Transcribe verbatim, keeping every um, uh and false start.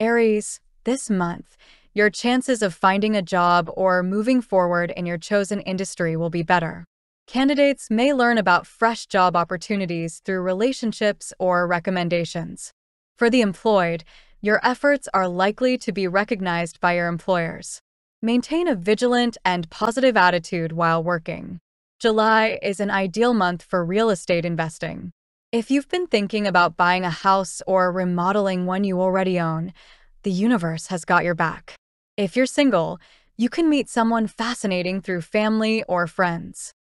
Aries, this month, your chances of finding a job or moving forward in your chosen industry will be better. Candidates may learn about fresh job opportunities through relationships or recommendations. For the employed, your efforts are likely to be recognized by your employers. Maintain a vigilant and positive attitude while working. July is an ideal month for real estate investing. If you've been thinking about buying a house or remodeling one you already own, the universe has got your back. If you're single, you can meet someone fascinating through family or friends.